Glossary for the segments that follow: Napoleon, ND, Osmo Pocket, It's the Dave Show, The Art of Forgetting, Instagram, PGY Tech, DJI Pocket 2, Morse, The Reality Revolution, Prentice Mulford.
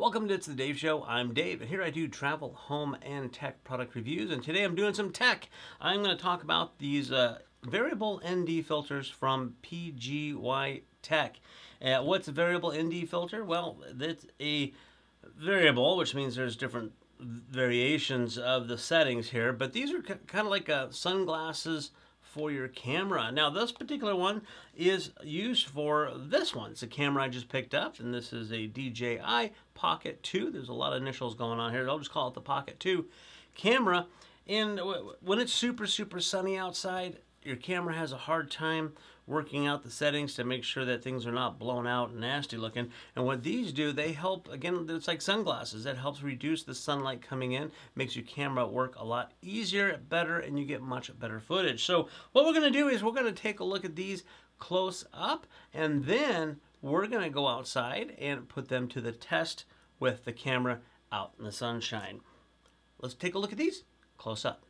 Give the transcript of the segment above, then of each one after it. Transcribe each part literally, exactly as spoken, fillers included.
Welcome to It's the Dave Show. I'm Dave, and here I do travel, home, and tech product reviews, and today I'm doing some tech. I'm going to talk about these uh, variable N D filters from P G Y Tech. Uh, what's a variable N D filter? Well, that's a variable, which means there's different variations of the settings here, but these are kind of like uh, sunglasses for your camera. Now this particular one is used for this one. It's a camera I just picked up, and this is a D J I Pocket two. There's a lot of initials going on here. I'll just call it the Pocket two camera. And when it's super, super sunny outside, your camera has a hard time working out the settings to make sure that things are not blown out and nasty looking. And what these do, they help, again, it's like sunglasses. That helps reduce the sunlight coming in, makes your camera work a lot easier, better, and you get much better footage. So what we're gonna do is we're gonna take a look at these close up, and then we're gonna go outside and put them to the test with the camera out in the sunshine. Let's take a look at these close up.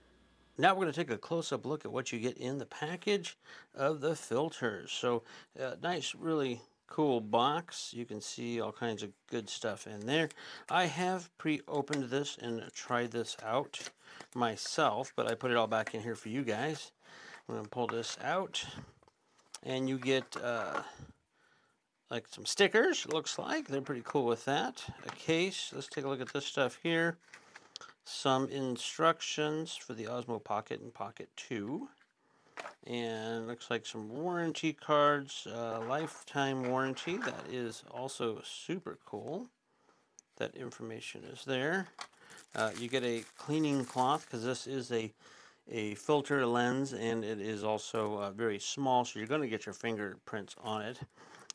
Now we're going to take a close-up look at what you get in the package of the filters. So uh, nice, really cool box. You can see all kinds of good stuff in there. I have pre-opened this and tried this out myself, but I put it all back in here for you guys. I'm going to pull this out, and you get uh, like some stickers, looks like. They're pretty cool with that. A case. Let's take a look at this stuff here. Some instructions for the Osmo Pocket and Pocket two, and looks like some warranty cards, uh, lifetime warranty. That is also super cool. That information is there. Uh, you get a cleaning cloth because this is a a filter lens, and it is also uh, very small, so you're going to get your fingerprints on it.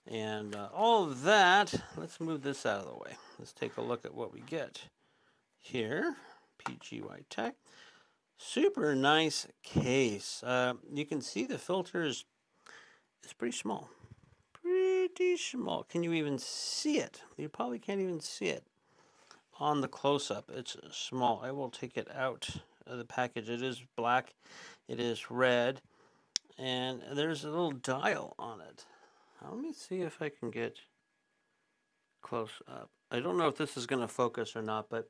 And uh, all of that. Let's move this out of the way. Let's take a look at what we get here. P G Y Tech. Super nice case. Uh, you can see the filter is, is pretty small. Pretty small. Can you even see it? You probably can't even see it on the close-up. It's small. I will take it out of the package. It is black. It is red. And there's a little dial on it. Let me see if I can get close up. I don't know if this is going to focus or not, but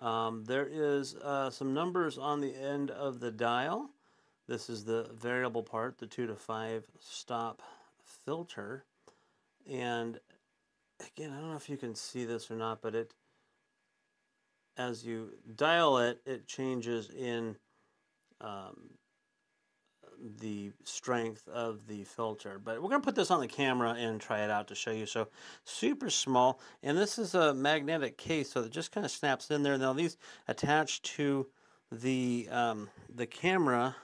Um, there is uh, some numbers on the end of the dial. This is the variable part, the two to five stop filter. And again, I don't know if you can see this or not, but it, as you dial it, it changes in um, the strength of the filter. But we're going to put this on the camera and try it out to show you. So super small, and this is a magnetic case, so it just kind of snaps in there. Now these attach to the um, the camera.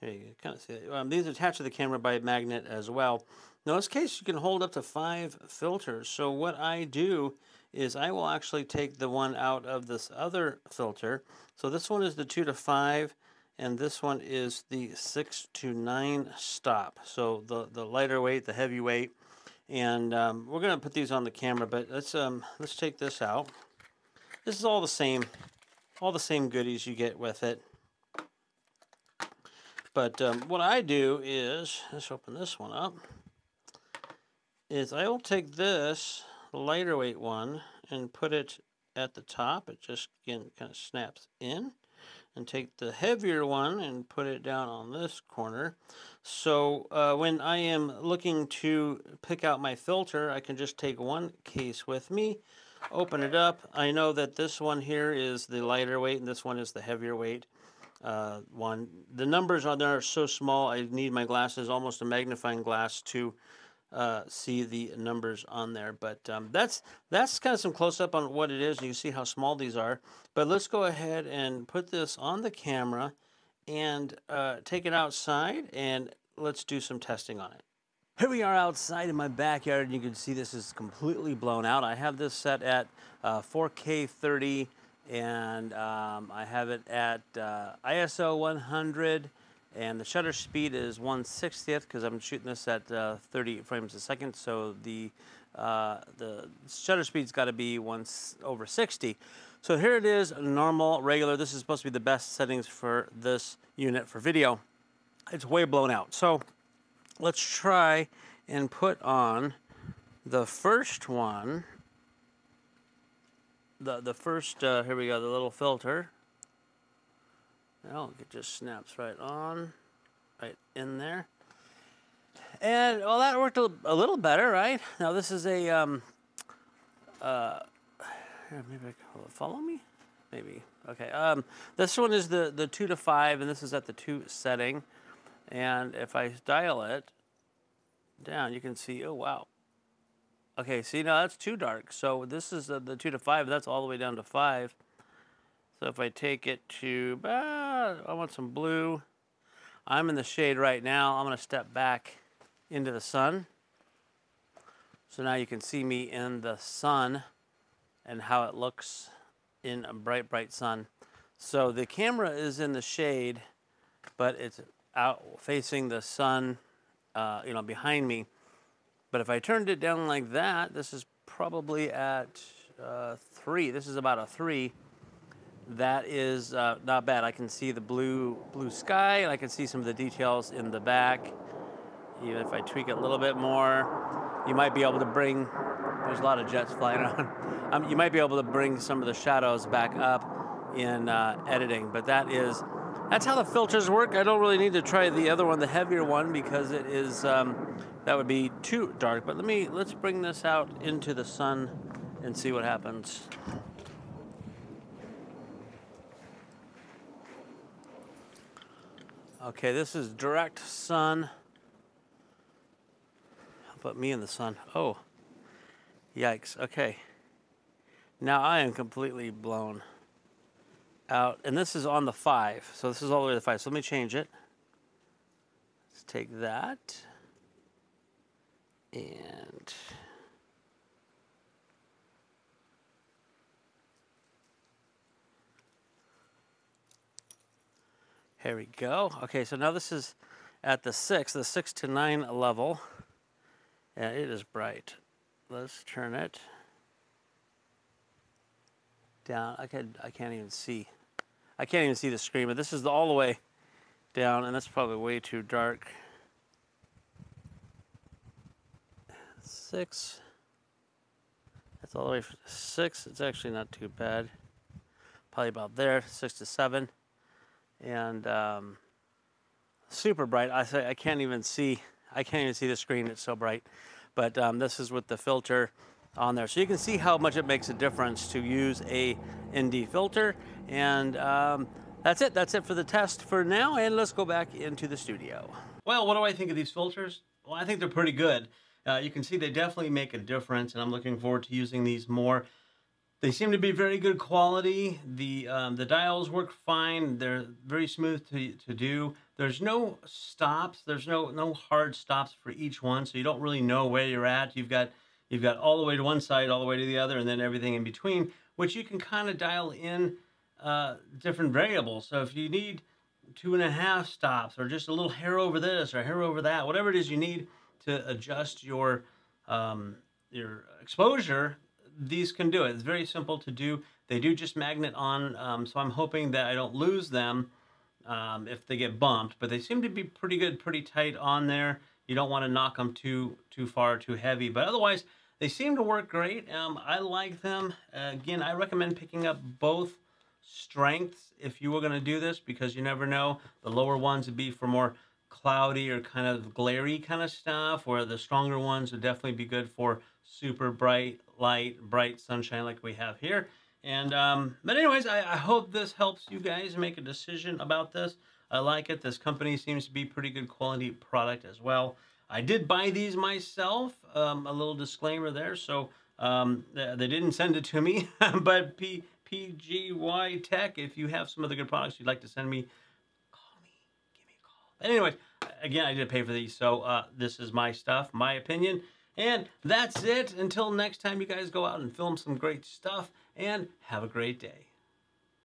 There you kind of see it. Um, these attach to the camera by magnet as well. Now this case, you can hold up to five filters. So what I do is I will actually take the one out of this other filter. So this one is the two to five. And this one is the six to nine stop. So the, the lighter weight, the heavy weight. And um, we're gonna put these on the camera, but let's um let's take this out. This is all the same, all the same goodies you get with it. But um, what I do is, let's open this one up, is I will take this lighter weight one and put it at the top. It just, again, kind of snaps in. And take the heavier one and put it down on this corner. So uh, when I am looking to pick out my filter, I can just take one case with me, open it up. I know that this one here is the lighter weight and this one is the heavier weight uh, one. The numbers on there are so small, I need my glasses, almost a magnifying glass, to uh, see the numbers on there. But um, that's that's kind of some close-up on what it is, and you see how small these are. But let's go ahead and put this on the camera and uh, take it outside, and let's do some testing on it. Here we are outside in my backyard, and you can see this is completely blown out. I have this set at uh, four K thirty, and um, I have it at uh, I S O one hundred, and the shutter speed is one sixtieth because I'm shooting this at uh, thirty frames a second, so the uh, the shutter speed's got to be one over sixty. So here it is, normal, regular. This is supposed to be the best settings for this unit for video. It's way blown out. So let's try and put on the first one the the first uh, here we go, the little filter. Now it just snaps right on, right in there. And well, that worked a, a little better, right? Now this is a um, uh, maybe I can follow me, maybe okay. Um, this one is the the two to five, and this is at the two setting. And if I dial it down, you can see. Oh wow. Okay, see now that's too dark. So this is the, the two to five. That's all the way down to five. So if I take it to, ah, I want some blue. I'm in the shade right now. I'm gonna step back into the sun. So now you can see me in the sun and how it looks in a bright, bright sun. So the camera is in the shade, but it's out facing the sun, uh, you know, behind me. But if I turned it down like that, this is probably at uh, three. This is about a three. That is uh, not bad. I can see the blue blue sky, and I can see some of the details in the back. Even if I tweak it a little bit more, you might be able to bring, there's a lot of jets flying on, um, you might be able to bring some of the shadows back up in uh, editing. But that is, that's how the filters work. I don't really need to try the other one, the heavier one, because it is, um, that would be too dark. But let me, let's bring this out into the sun and see what happens. Okay, this is direct sun. How about me in the sun? Oh, yikes, okay. Now I am completely blown out, and this is on the five, so this is all the way to the five, so let me change it. Let's take that, and here we go. Okay, so now this is at the six, the six to nine level, and it is bright. Let's turn it down. I can, I can't even see. I can't even see the screen, but this is all the way down, and that's probably way too dark. Six. That's all the way from six. It's actually not too bad. Probably about there, six to seven. And um, super bright. I say I can't even see. I can't even see the screen. It's so bright. But um, this is with the filter on there, so you can see how much it makes a difference to use a N D filter. And um, that's it. That's it for the test for now. And let's go back into the studio. Well, what do I think of these filters? Well, I think they're pretty good. Uh, you can see they definitely make a difference, and I'm looking forward to using these more. They seem to be very good quality. The um, the dials work fine. They're very smooth to, to do. There's no stops. There's no no hard stops for each one, so you don't really know where you're at. You've got you've got all the way to one side, all the way to the other, and then everything in between, which you can kind of dial in uh, different variables. So if you need two and a half stops, or just a little hair over this, or hair over that, whatever it is you need to adjust your um, your exposure, these can do it. It's very simple to do. They do just magnet on, um, so I'm hoping that I don't lose them um, if they get bumped, but they seem to be pretty good, pretty tight on there. You don't want to knock them too too far, too heavy, but otherwise they seem to work great. Um, I like them. Uh, again, I recommend picking up both strengths if you were going to do this, because you never know. The lower ones would be for more cloudy or kind of glary kind of stuff, where the stronger ones would definitely be good for super bright light, bright sunshine like we have here. And um, but anyways, I, I hope this helps you guys make a decision about this. I like it. This company seems to be pretty good quality product as well. I did buy these myself, um, a little disclaimer there. So um, they didn't send it to me, but P PGY Tech, if you have some other good products you'd like to send me, anyways, again, I did pay for these, so uh, this is my stuff, my opinion. And that's it. Until next time, you guys go out and film some great stuff, and have a great day.